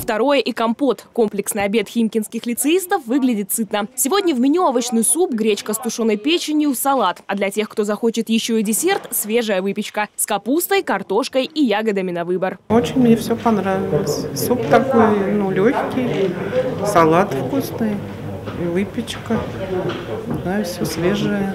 второе и компот. Комплексный обед химкинских лицеистов выглядит сытно. Сегодня в меню овощный суп, гречка с тушеной печенью, салат. А для тех, кто захочет еще и десерт, свежая выпечка с капустой, картошкой и ягодами на выбор. Очень мне все понравилось. Суп такой, легкий, салат вкусный, выпечка, все свежее.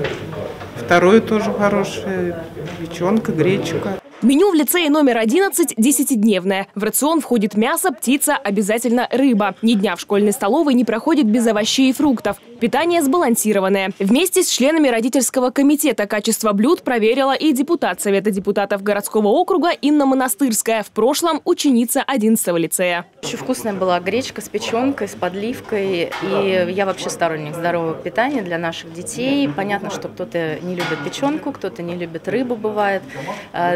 Второе тоже хорошее, печенка, гречка. Меню в лицее номер 11 10-дневное. В рацион входит мясо, птица, обязательно рыба. Ни дня в школьной столовой не проходит без овощей и фруктов. Питание сбалансированное. Вместе с членами родительского комитета качество блюд проверила и депутат Совета депутатов городского округа Инна Монастырская. В прошлом ученица 11-го лицея. Очень вкусная была гречка с печенкой, с подливкой. И я вообще сторонник здорового питания для наших детей. Понятно, что кто-то не любит печенку, кто-то не любит рыбу, бывает.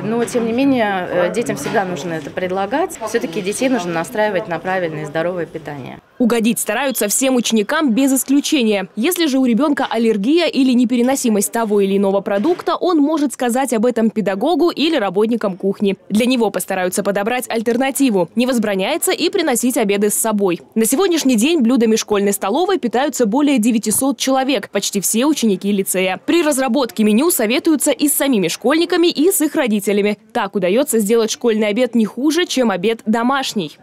Но тем не менее, детям всегда нужно это предлагать. Все-таки детей нужно настраивать на правильное и здоровое питание. Угодить стараются всем ученикам без исключения. Если же у ребенка аллергия или непереносимость того или иного продукта, он может сказать об этом педагогу или работникам кухни. Для него постараются подобрать альтернативу. Не возбраняется и приносить обеды с собой. На сегодняшний день блюдами школьной столовой питаются более 900 человек, почти все ученики лицея. При разработке меню советуются и с самими школьниками, и с их родителями. Так удается сделать школьный обед не хуже, чем обед домашний.